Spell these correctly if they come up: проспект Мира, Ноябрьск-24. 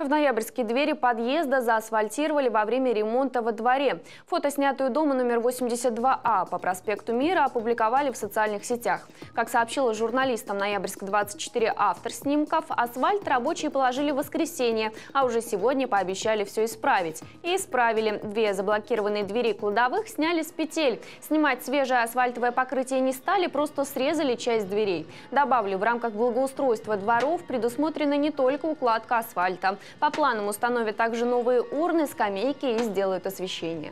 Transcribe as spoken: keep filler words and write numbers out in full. В Ноябрьске двери подъезда заасфальтировали во время ремонта во дворе. Фото, снятое дома номер восемьдесят два А по проспекту Мира, опубликовали в социальных сетях. Как сообщила журналистам Ноябрьск двадцать четыре автор снимков, асфальт рабочие положили в воскресенье, а уже сегодня пообещали все исправить. И исправили. Две заблокированные двери кладовых сняли с петель. Снимать свежее асфальтовое покрытие не стали, просто срезали часть дверей. Добавлю, в рамках благоустройства дворов предусмотрена не только укладка асфальта. По планам установят также новые урны, скамейки и сделают освещение.